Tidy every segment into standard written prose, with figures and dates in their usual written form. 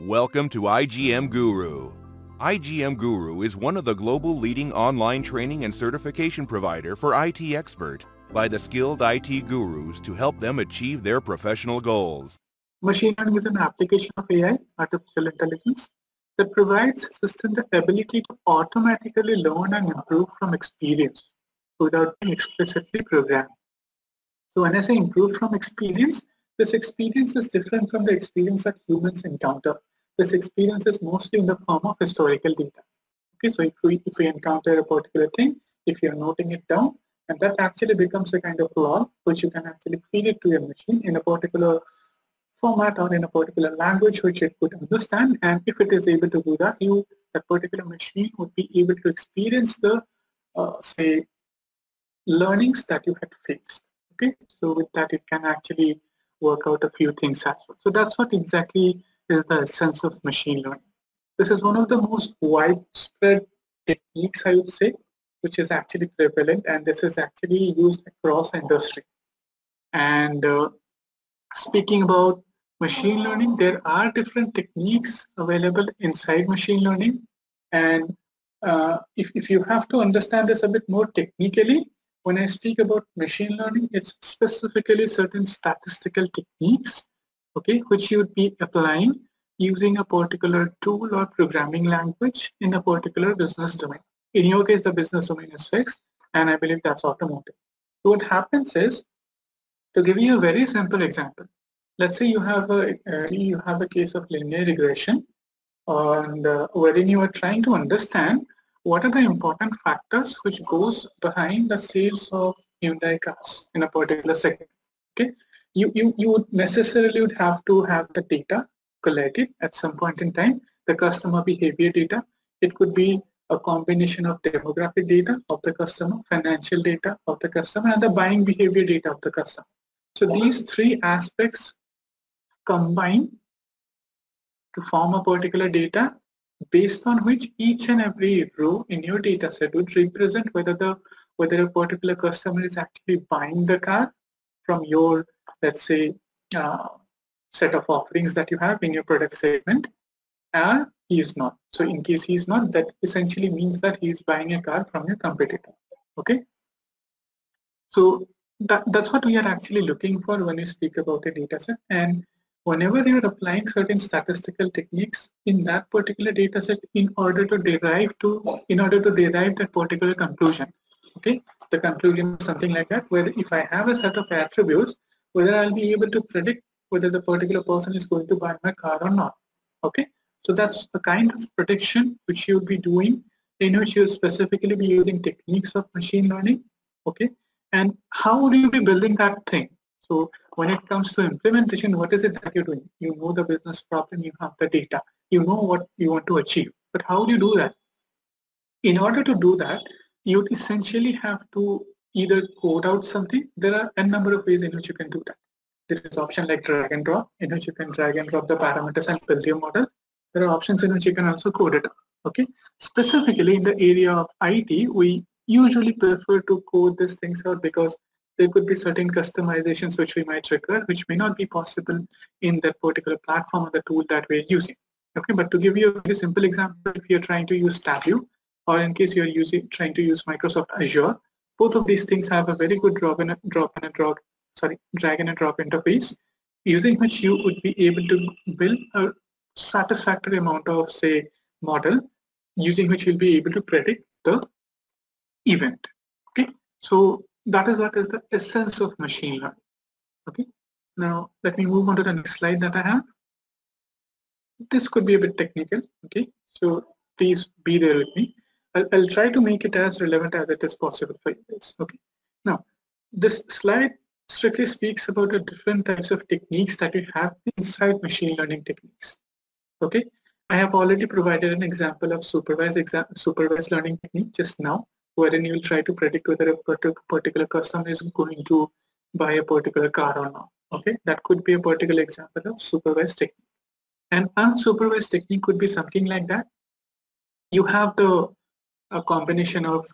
Welcome to IGM Guru. IGM Guru is one of the global leading online training and certification provider for IT expert by the skilled IT gurus to help them achieve their professional goals. Machine learning is an application of AI, artificial intelligence, that provides systems the ability to automatically learn and improve from experience without being explicitly programmed. So when I say improve from experience, this experience is different from the experience that humans encounter. This experience is mostly in the form of historical data. Okay, so if we encounter a particular thing, if you're noting it down, and that actually becomes a kind of log, which you can actually feed it to your machine in a particular format or in a particular language which it could understand. And if it is able to do that, that particular machine would be able to experience the, say, learnings that you had faced. Okay, so with that, it can actually work out a few things as well. So that's what exactly is the essence of machine learning. This is one of the most widespread techniques, I would say, which is actually prevalent, and this is actually used across industry. And speaking about machine learning, there are different techniques available inside machine learning. And if you have to understand this a bit more technically, when I speak about machine learning, it's specifically certain statistical techniques, okay, which you would be applying using a particular tool or programming language in a particular business domain. In your case, the business domain is fixed, and I believe that's automotive. So what happens is, to give you a very simple example, let's say you have a case of linear regression, and wherein you are trying to understand what are the important factors which goes behind the sales of Hyundai cars in a particular segment. Okay, you would necessarily would have to have the data collected at some point in time, the customer behavior data. It could be a combination of demographic data of the customer, financial data of the customer, and the buying behavior data of the customer. So these three aspects combine to form a particular data, based on which each and every row in your data set would represent whether a particular customer is actually buying the car from your, let's say, set of offerings that you have in your product segment, or he is not. So in case he is not, that essentially means that he is buying a car from your competitor. Okay. So that's what we are actually looking for when you speak about a data set. And whenever you're applying certain statistical techniques in that particular data set in order to derive that particular conclusion. Okay, the conclusion is something like that, where if I have a set of attributes, whether I'll be able to predict whether the particular person is going to buy my car or not. Okay, so that's the kind of prediction which you'll be doing, in which you'll specifically be using techniques of machine learning. Okay, and how would you be building that thing? So when it comes to implementation, what is it that you're doing? You know the business problem, you have the data, you know what you want to achieve, but how do you do that? In order to do that, you essentially have to either code out something. There are a number of ways in which you can do that. There is option like drag and drop, in which you can drag and drop the parameters and build your model. There are options in which you can also code it up. Okay? Specifically in the area of IT, we usually prefer to code these things out because there could be certain customizations which we might require, which may not be possible in that particular platform or the tool that we're using. Okay, but to give you a very simple example, if you're trying to use Tableau, or in case you're trying to use Microsoft Azure, both of these things have a very good drag and drop interface, using which you would be able to build a satisfactory amount of, say, model, using which you'll be able to predict the event. Okay, so that is what is the essence of machine learning. Okay, now let me move on to the next slide that I have. This could be a bit technical, okay, so please be there with me. I'll try to make it as relevant as it is possible for you guys. Okay, now this slide strictly speaks about the different types of techniques that we have inside machine learning techniques. Okay, I have already provided an example of supervised learning technique just now, wherein you will try to predict whether a particular customer is going to buy a particular car or not. Okay, that could be a particular example of supervised technique. An unsupervised technique could be something like that. You have a combination of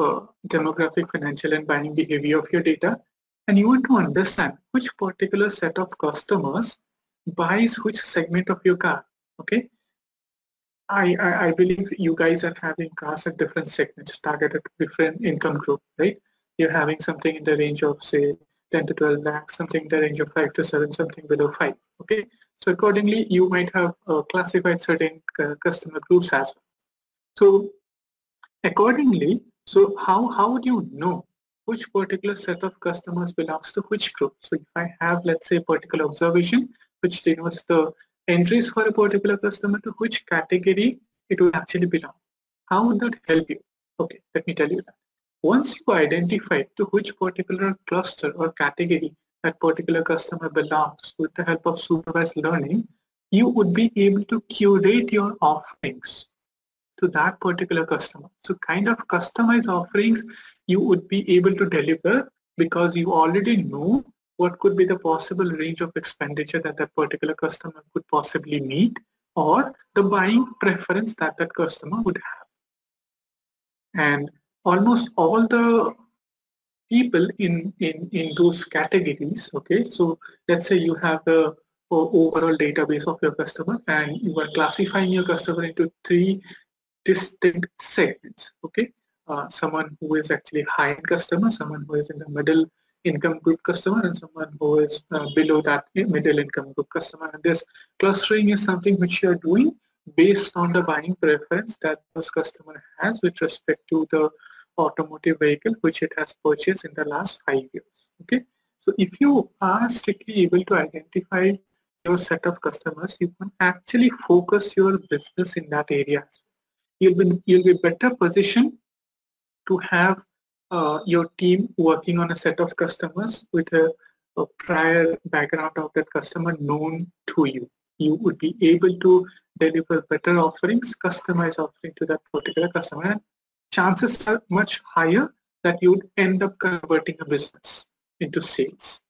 demographic, financial, and buying behavior of your data, and you want to understand which particular set of customers buys which segment of your car. Okay, I believe you guys are having cars at different segments, targeted to different income group, right? You're having something in the range of, say, 10 to 12 lakhs, something in the range of 5 to 7, something below 5, okay? So accordingly, you might have classified certain customer groups as well. So accordingly, so how would you know which particular set of customers belongs to which group? So if I have, let's say, a particular observation, which denotes the entries for a particular customer to which category it will actually belong. How would that help you? Okay, let me tell you that. Once you identify to which particular cluster or category that particular customer belongs with the help of supervised learning, you would be able to curate your offerings to that particular customer. So kind of customized offerings you would be able to deliver because you already know what could be the possible range of expenditure that that particular customer could possibly meet or the buying preference that that customer would have. And almost all the people in those categories, okay, so let's say you have the overall database of your customer and you are classifying your customer into 3 distinct segments, okay, someone who is actually high-end customer, someone who is in the middle income group customer, and someone who is below that middle income group customer. And this clustering is something which you are doing based on the buying preference that this customer has with respect to the automotive vehicle which it has purchased in the last 5 years. Okay, so if you are strictly able to identify your set of customers, you can actually focus your business in that area. You'll be better positioned to have your team working on a set of customers with a prior background of that customer known to you. You would be able to deliver better offerings, customized offering to that particular customer. And chances are much higher that you would end up converting a business into sales.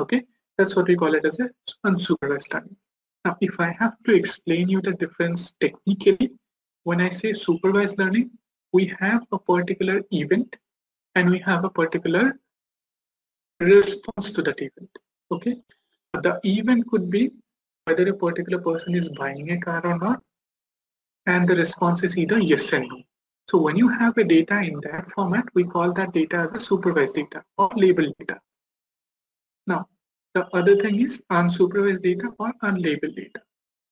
Okay, that's what we call it as a unsupervised learning. Now, if I have to explain you the difference technically, when I say supervised learning, we have a particular event and we have a particular response to that event. Okay, the event could be whether a particular person is buying a car or not, and the response is either yes and no. So when you have a data in that format, we call that data as a supervised data or labeled data. Now, the other thing is unsupervised data or unlabeled data.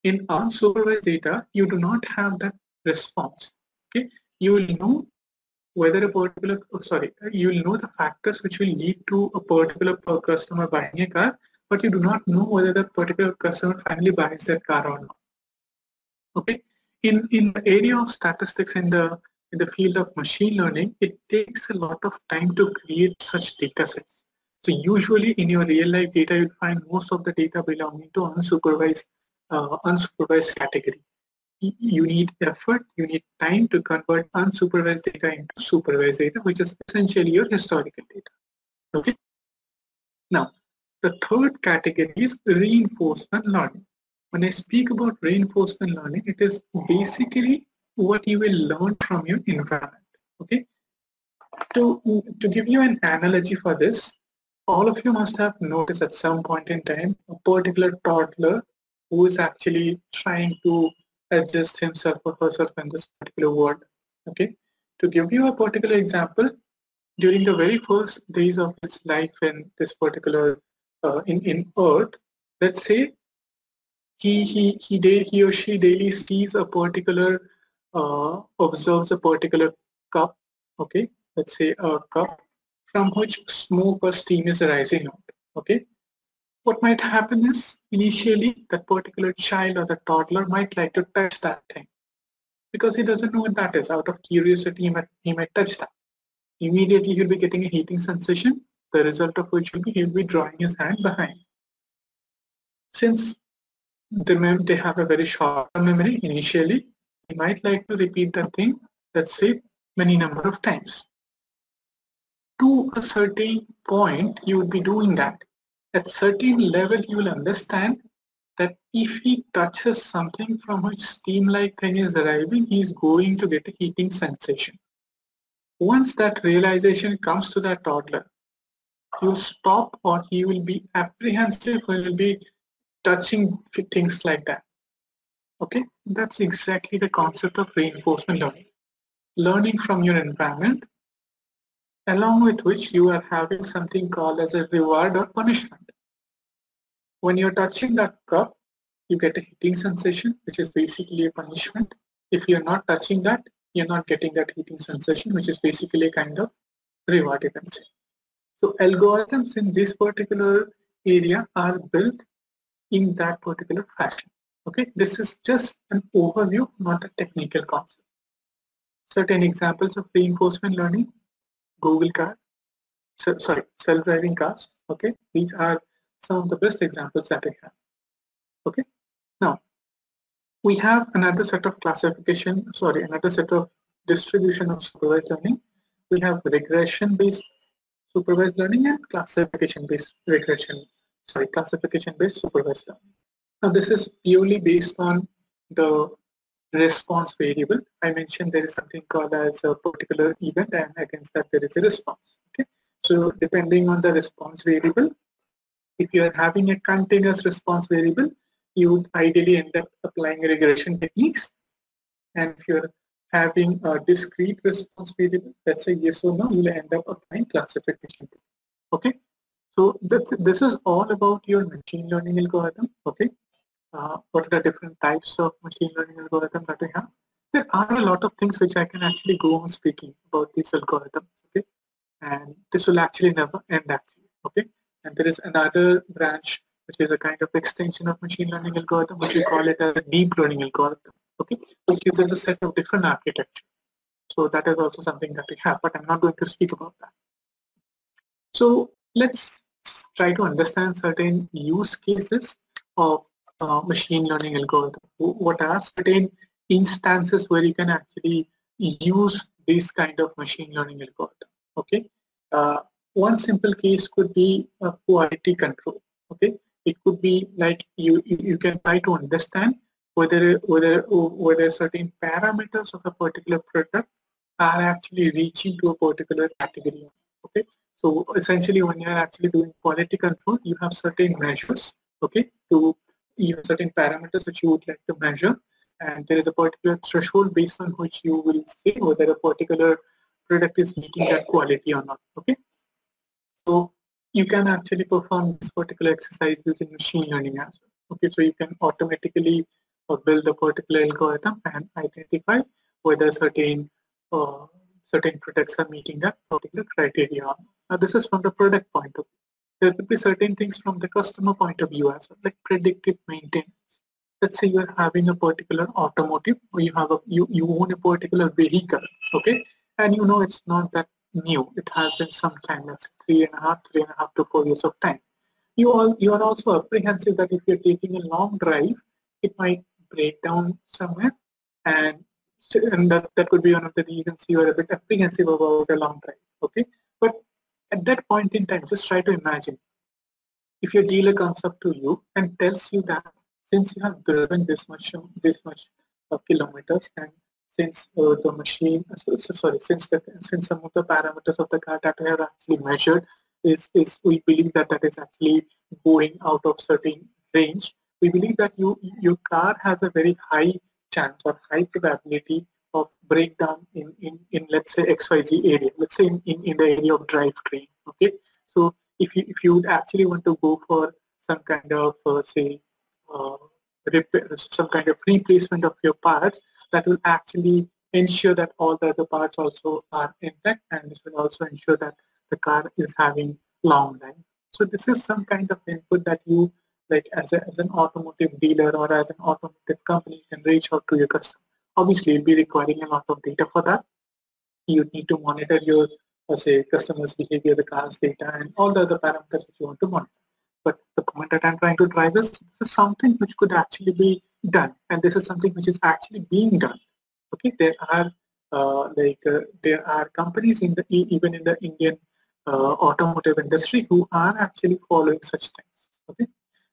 In unsupervised data, you do not have that response. Okay, you will know whether a particular, you will know the factors which will lead to a particular customer buying a car, but you do not know whether that particular customer finally buys that car or not. Okay, in the area of statistics, in the field of machine learning, it takes a lot of time to create such data sets. So usually in your real life data, you'll find most of the data belonging to unsupervised category. You need effort, you need time to convert unsupervised data into supervised data, which is essentially your historical data. Okay. Now, the third category is reinforcement learning. When I speak about reinforcement learning, it is basically what you will learn from your environment. Okay. To give you an analogy for this, all of you must have noticed at some point in time a particular toddler who is actually trying to adjust himself or herself in this particular world. Okay, to give you a particular example, during the very first days of his life in this particular in Earth, let's say he or she daily sees a particular observes a particular cup. Okay, let's say a cup from which smoke or steam is rising out. Okay. What might happen is, initially, that particular child or the toddler might like to touch that thing because he doesn't know what that is. Out of curiosity, he might touch that. Immediately, he'll be getting a heating sensation, the result of which will be he'll be drawing his hand behind. Since they have a very short memory initially, he might like to repeat that thing, let's say, many number of times. To a certain point, you would be doing that. At certain level, you will understand that if he touches something from which steam-like thing is arriving, he is going to get a heating sensation. Once that realization comes to that toddler, he will stop, or he will be apprehensive when he will be touching things like that. Okay, that's exactly the concept of reinforcement learning. Learning from your environment, along with which you are having something called as a reward or punishment. When you're touching that cup, you get a hitting sensation, which is basically a punishment. If you're not touching that, you're not getting that hitting sensation, which is basically a kind of reward, you can say. So algorithms in this particular area are built in that particular fashion. Okay, this is just an overview, not a technical concept. Certain examples of reinforcement learning: Google car, self-driving cars. Okay, these are some of the best examples that I have. Okay, now we have another set of classification, another set of distribution of supervised learning. We have regression-based supervised learning and classification-based classification-based supervised learning. Now this is purely based on the response variable. I mentioned there is something called as a particular event, and against that there is a response. Okay, so depending on the response variable, if you are having a continuous response variable, you would ideally end up applying regression techniques. And if you're having a discrete response variable, let's say yes or no, you'll end up applying classification. Okay, so this is all about your machine learning algorithm. Okay, what are the different types of machine learning algorithm that we have? There are a lot of things which I can actually go on speaking about these algorithms. Okay, and this will actually never end actually. Okay, and there is another branch which is a kind of extension of machine learning algorithm, which we call it as a deep learning algorithm. Okay, which uses a set of different architecture. So that is also something that we have, but I'm not going to speak about that. So let's try to understand certain use cases of machine learning algorithm. What are certain instances where you can actually use this kind of machine learning algorithm? Okay, one simple case could be quality control. Okay, it could be like you can try to understand whether certain parameters of a particular product are actually reaching to a particular category. Okay, so essentially when you're actually doing quality control, you have certain measures. Okay, you have certain parameters which you would like to measure, and there is a particular threshold based on which you will say whether a particular product is meeting that quality or not. Okay, so you can actually perform this particular exercise using machine learning as well. Okay, so you can automatically build a particular algorithm and identify whether certain products are meeting that particular criteria. Now this is from the product point of view. There could be certain things from the customer point of view as well, like predictive maintenance. Let's say you are having a particular automotive, or you have you own a particular vehicle, okay, and you know it's not that new. It has been some time, let's say 3.5 to 4 years of time. You are also apprehensive that if you're taking a long drive, it might break down somewhere, and that could be one of the reasons you are a bit apprehensive about a long drive. Okay, but at that point in time, just try to imagine if your dealer comes up to you and tells you that since you have driven this much kilometers, and since the machine, since some of the parameters of the car that we have actually measured is we believe that is actually going out of certain range, we believe that your car has a very high chance or high probability of breakdown in let's say XYZ area, let's say in the area of drivetrain. Okay, so if you would actually want to go for some kind of repair, some kind of replacement of your parts, that will actually ensure that all the other parts also are intact, and this will also ensure that the car is having long life. So this is some kind of input that you, like as an automotive dealer or as an automotive company, you can reach out to your customer. Obviously, you'll be requiring a lot of data for that. You need to monitor your, customer's behavior, the car's data, and all the other parameters which you want to monitor. But the point that I'm trying to drive is this is something which could actually be done, and this is something which is actually being done. Okay, there are companies even in the Indian automotive industry who are actually following such things. Okay,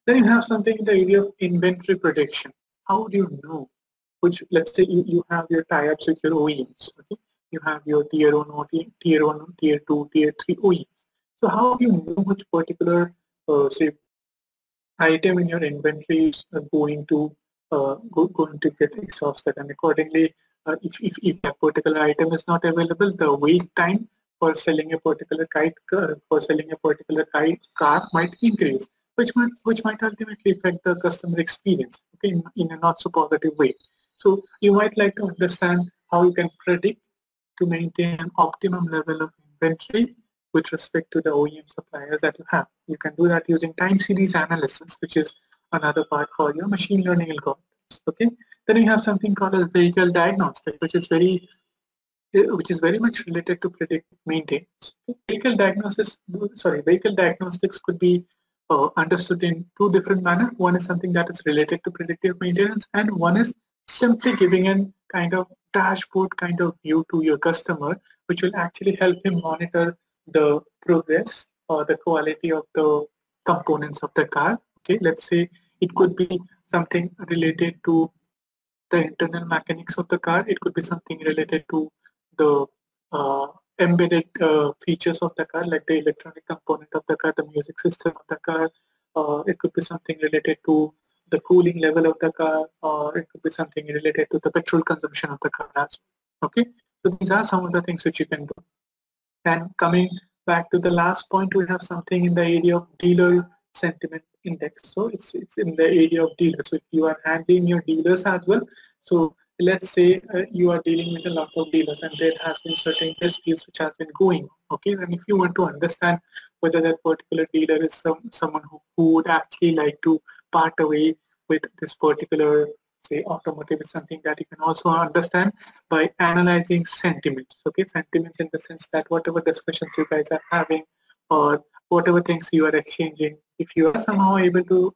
then you have something in the area of inventory prediction. How do you know? Which, let's say you have your tie-ups with your OEMs. Okay, you have your tier 1, tier 2, tier 3 OEMs. So how do you know which particular item in your inventory is going to going to get exhausted, and accordingly if a particular item is not available, the wait time for selling a particular car might increase, which might ultimately affect the customer experience, okay, in a not so positive way. So you might like to understand how you can predict to maintain an optimum level of inventory with respect to the OEM suppliers that you have. You can do that using time series analysis, which is another part for your machine learning algorithms. Okay. Then you have something called as vehicle diagnostic, which is very much related to predictive maintenance. Vehicle diagnostics could be understood in two different manners. One is something that is related to predictive maintenance, and one is simply giving a kind of dashboard kind of view to your customer, which will actually help him monitor the progress or the quality of the components of the car. Okay, let's say it could be something related to the internal mechanics of the car. It could be something related to the embedded features of the car, like the electronic component of the car, the music system of the car. It could be something related to the cooling level of the car, or it could be something related to the petrol consumption of the car as well. Okay, so these are some of the things which you can do. And coming back to the last point, we have something in the area of dealer sentiment index. So it's in the area of dealers. So if you are handling your dealers as well, so let's say you are dealing with a lot of dealers and there has been certain disputes which has been going on, okay, and if you want to understand whether that particular dealer is someone who would actually like to part away with this particular, say, automotive, is something that you can also understand by analyzing sentiments, okay, sentiments in the sense that whatever discussions you guys are having or whatever things you are exchanging, if you are somehow able to,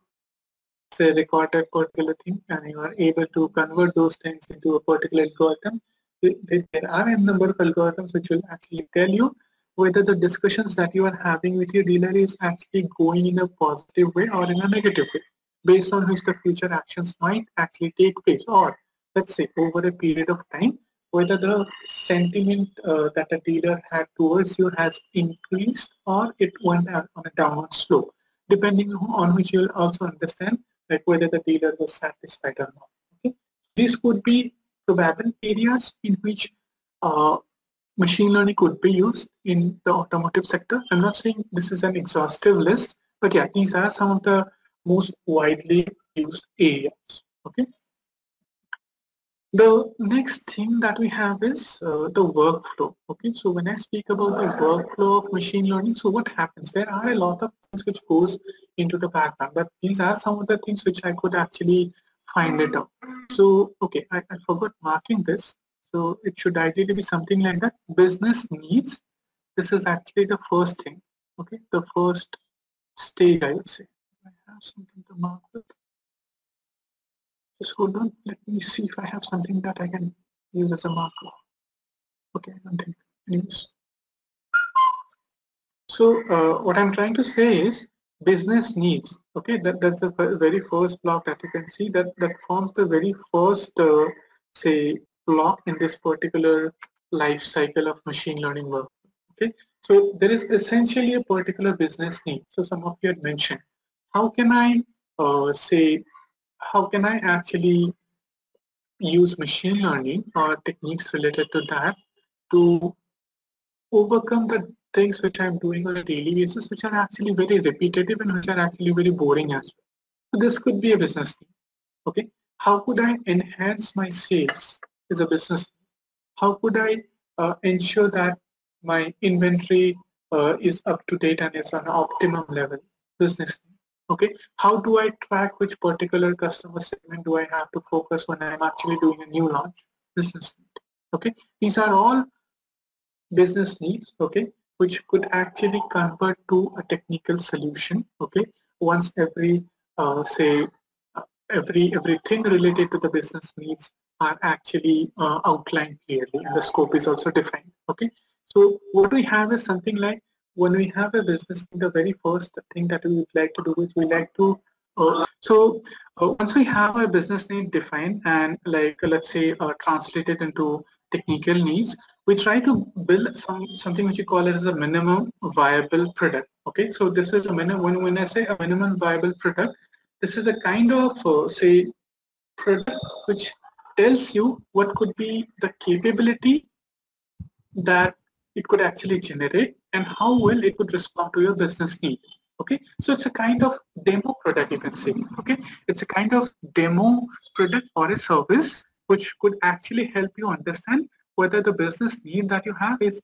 say, record a particular thing and you are able to convert those things into a particular algorithm, there are a number of algorithms which will actually tell you whether the discussions that you are having with your dealer is actually going in a positive way or in a negative way, based on which the future actions might actually take place, or let's say over a period of time, whether the sentiment that a dealer had towards you has increased or it went on a downward slope, depending on which you will also understand that whether the dealer was satisfied or not. Okay? These could be probable areas in which machine learning could be used in the automotive sector. I'm not saying this is an exhaustive list, but yeah, these are some of the most widely used areas. Okay. The next thing that we have is the workflow. Okay, so when I speak about the workflow of machine learning, so what happens? There are a lot of things which goes into the background, but these are some of the things which I could actually find it out. So, okay, I forgot marking this. So it should ideally be something like that. Business needs. This is actually the first thing. Okay, the first stage, I would say. I have something to mark with. Just hold on, let me see if I have something that I can use as a marker. Okay, I don't think I can use. So what I'm trying to say is business needs. Okay, that's the very first block that you can see, that forms the very first, say, block in this particular life cycle of machine learning work. Okay, so there is essentially a particular business need. So some of you had mentioned, how can I how can I actually use machine learning or techniques related to that to overcome the things which I'm doing on a daily basis, which are actually very repetitive and which are actually very boring as well. So this could be a business thing. Okay, how could I enhance my sales is a business thing. How could I ensure that my inventory is up to date and is on an optimum level? Business thing. Okay, how do I track which particular customer segment do I have to focus when I'm actually doing a new launch? Business need. Okay, these are all business needs, okay, which could actually convert to a technical solution, okay, once everything related to the business needs are actually outlined clearly and the scope is also defined. Okay, so what we have is something like, when we have a business, the very first thing that we would like to do is we like to, once we have a business need defined and, like, let's say translated into technical needs, we try to build something which you call it as a minimum viable product. Okay, so this is a minimum, when I say a minimum viable product, this is a kind of, say, product which tells you what could be the capability that it could actually generate and how well it would respond to your business need. Okay, so it's a kind of demo product, you can say. Okay, it's a kind of demo product or a service which could actually help you understand whether the business need that you have is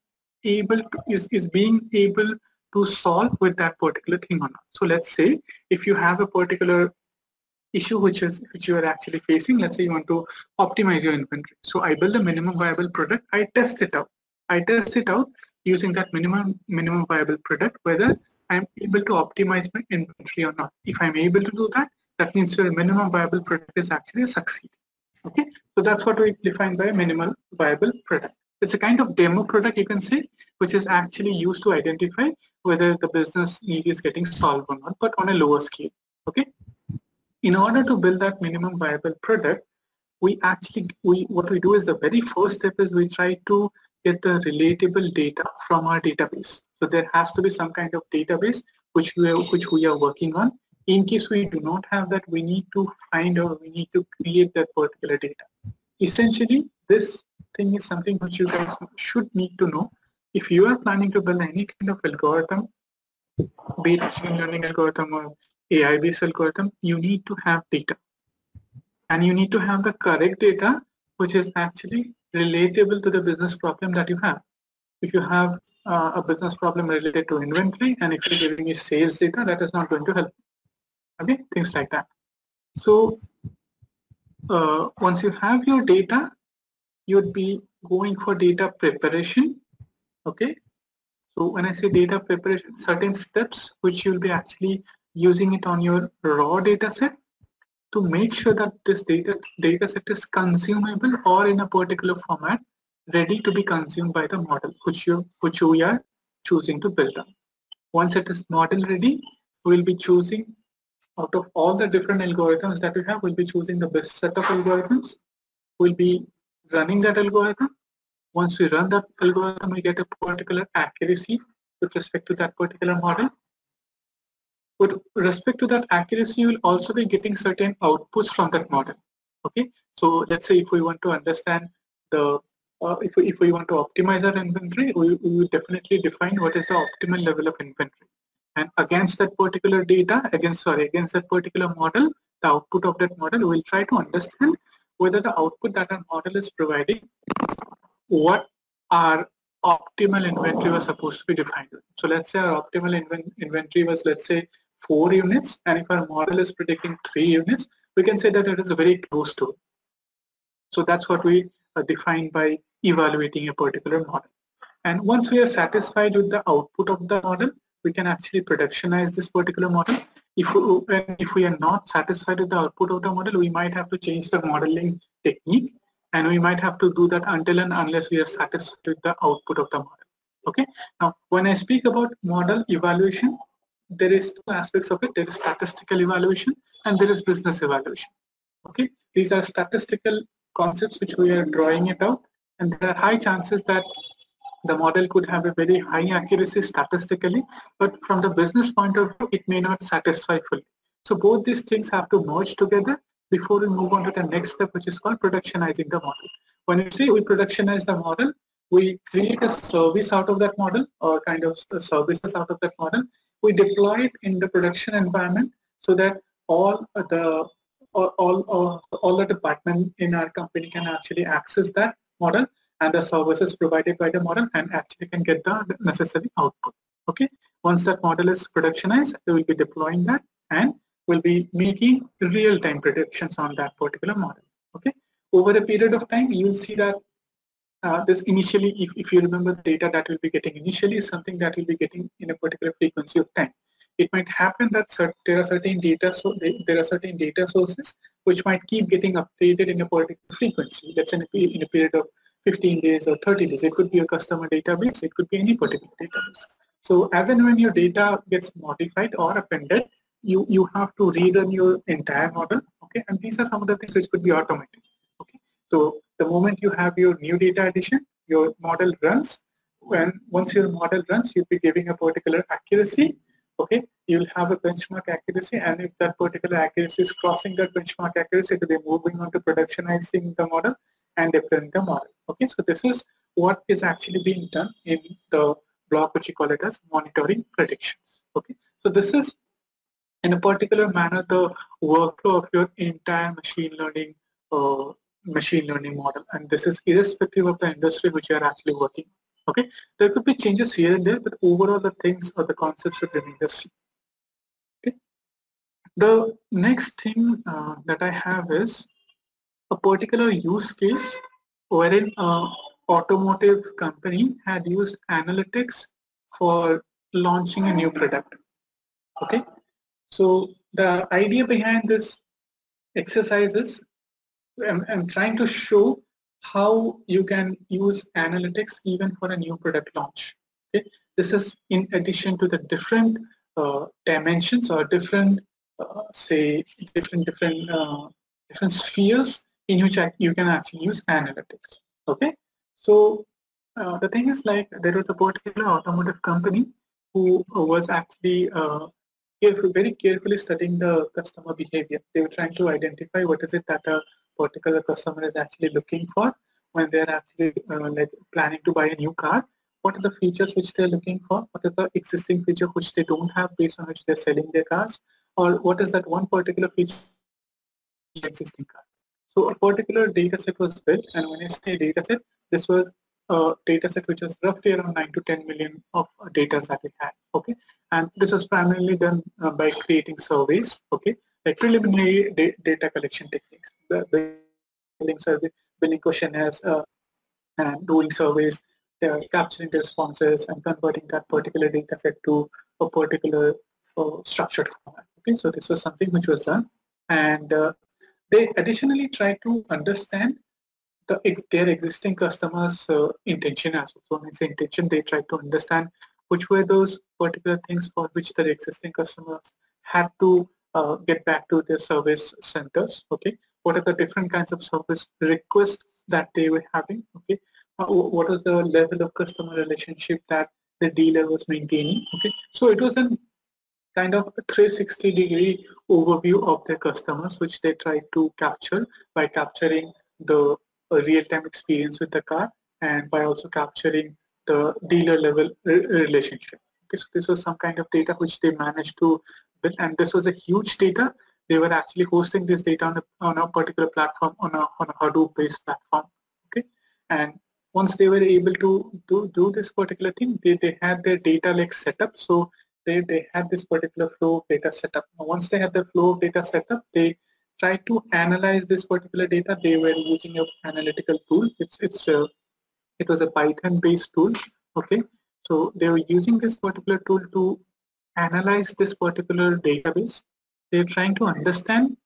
being able to solve with that particular thing or not. So let's say if you have a particular issue which you are actually facing, let's say you want to optimize your inventory. So I build a minimum viable product, I test it out. I test it out using that minimum viable product, whether I'm able to optimize my inventory or not. If I'm able to do that, that means your minimum viable product is actually succeeding. Okay, so that's what we define by minimal viable product. It's a kind of demo product, you can say, which is actually used to identify whether the business need is getting solved or not, but on a lower scale. Okay, in order to build that minimum viable product, what we do is the very first step is we try to get the relatable data from our database. So there has to be some kind of database which we are working on. In case we do not have that, we need to find or we need to create that particular data. Essentially, this thing is something which you guys should need to know. If you are planning to build any kind of algorithm, be it machine learning algorithm or AI-based algorithm, you need to have data. And you need to have the correct data which is actually relatable to the business problem that you have. If you have a business problem related to inventory and if you're giving you sales data, that is not going to help. Okay, things like that. So once you have your data, you'd be going for data preparation. Okay, so when I say data preparation, certain steps which you'll be actually using it on your raw data set to make sure that this data set is consumable or in a particular format ready to be consumed by the model which we are choosing to build on. Once it is model ready, we'll be choosing out of all the different algorithms that we have, we'll be choosing the best set of algorithms. We'll be running that algorithm. Once we run that algorithm, we get a particular accuracy with respect to that particular model. With respect to that accuracy, you will also be getting certain outputs from that model. Okay, so let's say if we want to understand the if we want to optimize our inventory, we will definitely define what is the optimal level of inventory. And against that particular data, against that particular model, the output of that model, we'll try to understand whether the output that our model is providing, what our optimal inventory was supposed to be defined with. So let's say our optimal inventory was, let's say, 4 units, and if our model is predicting 3 units, we can say that it is very close to it. So that's what we define by evaluating a particular model. And once we are satisfied with the output of the model, we can actually productionize this particular model. If we are not satisfied with the output of the model, we might have to change the modeling technique, and we might have to do that until and unless we are satisfied with the output of the model. Okay. Now, when I speak about model evaluation, there is 2 aspects of it. There is statistical evaluation and there is business evaluation. Okay. These are statistical concepts which we are drawing it out, and there are high chances that the model could have a very high accuracy statistically, but from the business point of view, it may not satisfy fully. So both these things have to merge together before we move on to the next step, which is called productionizing the model. When we say we productionize the model, we create a service out of that model or kind of services out of that model. We deploy it in the production environment so that all the department in our company can actually access that model and the services provided by the model and actually can get the necessary output. Okay. Once that model is productionized, we will be deploying that and we'll be making real-time predictions on that particular model. Okay. Over a period of time, you'll see that this initially, if you remember, the data that we'll be getting initially is something that we'll be getting in a particular frequency of time. It might happen that there are certain data sources which might keep getting updated in a particular frequency. That's in a period of 15 days or 30 days. It could be a customer database. It could be any particular database. So as and when your data gets modified or appended, you have to rerun your entire model. Okay, and these are some of the things which could be automated. Okay, so the moment you have your new data addition, your model runs. Once your model runs, you'll be giving a particular accuracy. okay, you will have a benchmark accuracy, and if that particular accuracy is crossing that benchmark accuracy, they're moving on to productionizing the model and deploying the model. Okay, so this is what is actually being done in the block which you call it as monitoring predictions. Okay, so this is in a particular manner the workflow of your entire machine learning model, and this is irrespective of the industry which you are actually working. Okay, there could be changes here and there, but overall the things or the concepts are remain the same. Okay, the next thing that I have is a particular use case wherein automotive company had used analytics for launching a new product. Okay, so the idea behind this exercise is I'm trying to show how you can use analytics even for a new product launch. Okay, this is in addition to the different dimensions or different different spheres in which you can actually use analytics. Okay, so the thing is, like, there was a particular automotive company who was actually very carefully studying the customer behavior. They were trying to identify what is it that a particular customer is actually looking for when they are actually like planning to buy a new car. What are the features which they are looking for? What is the existing feature which they don't have, based on which they are selling their cars? Or what is that one particular feature in the existing car? So a particular data set was built, and when I say data set, this was a data set which was roughly around 9 to 10 million of data that we had, okay? And this was primarily done by creating surveys, okay? Like preliminary data collection techniques, the billing questionnaires, and doing surveys, capturing the responses and converting that particular data set to a particular structured format, okay? So this was something which was done, and they additionally try to understand their existing customers' intention as well. So when I say intention, they try to understand which were those particular things for which their existing customers had to get back to their service centers. Okay, what are the different kinds of service requests that they were having? Okay, what was the level of customer relationship that the dealer was maintaining? Okay, so it was an kind of a 360-degree overview of their customers, which they try to capture by capturing the real-time experience with the car and by also capturing the dealer-level relationship. Okay, so this was some kind of data which they managed to build, and this was a huge data. They were actually hosting this data on a particular platform, on a Hadoop-based platform. Okay, and once they were able to do this particular thing, they had their data lake set up. So they had this particular flow of data set up. Now, once they had the flow of data set up, they tried to analyze this particular data. They were using an analytical tool. It was a Python-based tool. Okay, so they were using this particular tool to analyze this particular database. They were trying to understand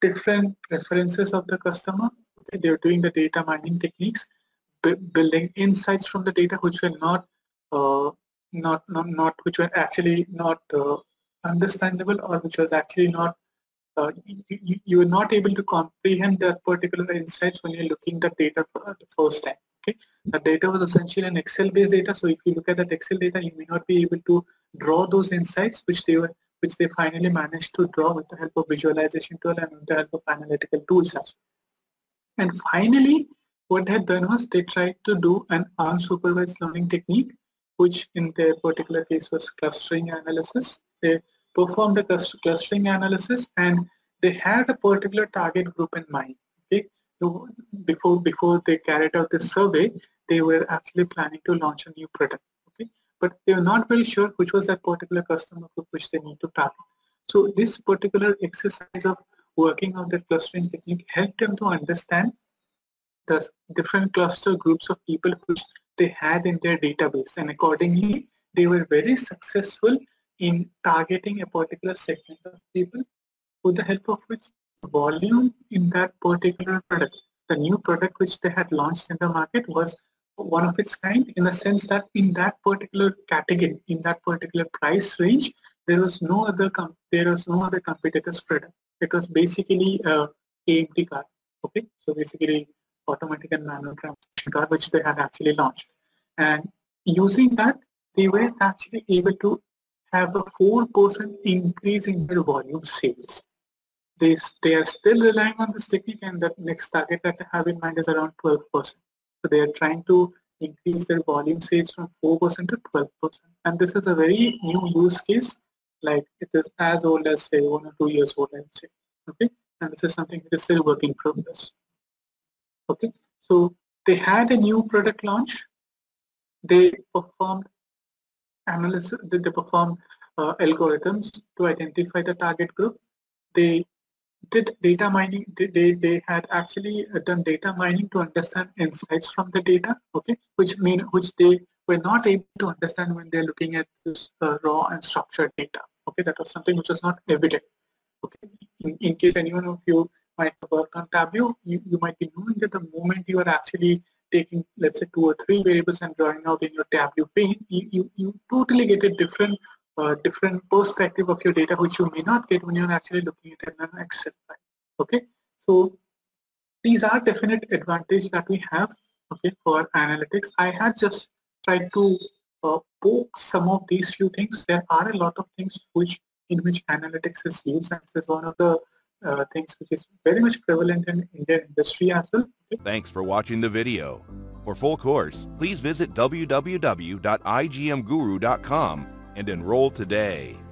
different preferences of the customer. Okay, they were doing the data mining techniques, building insights from the data which were actually not understandable, or which was actually not you were not able to comprehend that particular insights when you're looking at the data for the first time. Okay, the data was essentially an Excel-based data, so if you look at that Excel data, you may not be able to draw those insights which they finally managed to draw with the help of visualization tool and with the help of analytical tools as well. And finally, what they had done was they tried to do an unsupervised learning technique, which in their particular case was clustering analysis. They performed the clustering analysis, and they had a particular target group in mind. Okay, so before they carried out this survey, they were actually planning to launch a new product. Okay, but they were not very sure which was that particular customer group which they need to target. So this particular exercise of working on the clustering technique helped them to understand the different cluster groups of people which they had in their database, and accordingly they were very successful in targeting a particular segment of people, with the help of which the volume in that particular product, the new product which they had launched in the market, was one of its kind, in the sense that in that particular category, in that particular price range, there was no other competitor's product. It was basically AMT car, okay, so basically automatic and manual transmission car, which they had actually launched, and using that they were actually able to have a 4% increase in their volume sales. They are still relying on the sticky, and that next target that I have in mind is around 12%. So they are trying to increase their volume sales from 4% to 12%. And this is a very new use case. Like it is as old as say 1 or 2 years old, I'd say. Okay, and this is something that is still work in progress. Okay, so they had a new product launch. They performed analysis. They performed algorithms to identify the target group. They did data mining. They had actually done data mining to understand insights from the data. Okay, which they were not able to understand when they're looking at this raw and structured data. Okay, that was something which was not evident. Okay, in case anyone of you might have worked on Tableau, you might be knowing that the moment you are actually taking, let's say, 2 or 3 variables and drawing out in your Tableau pane, you totally get a different perspective of your data, which you may not get when you're actually looking at an Excel file. Okay, so these are definite advantages that we have. Okay, for analytics, I had just tried to poke some of these few things. There are a lot of things in which analytics is used, and this is one of the things which is very much prevalent in Indian industry as well. Thanks for watching the video. For full course, please visit www.igmguru.com and enroll today.